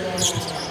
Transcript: Let's go.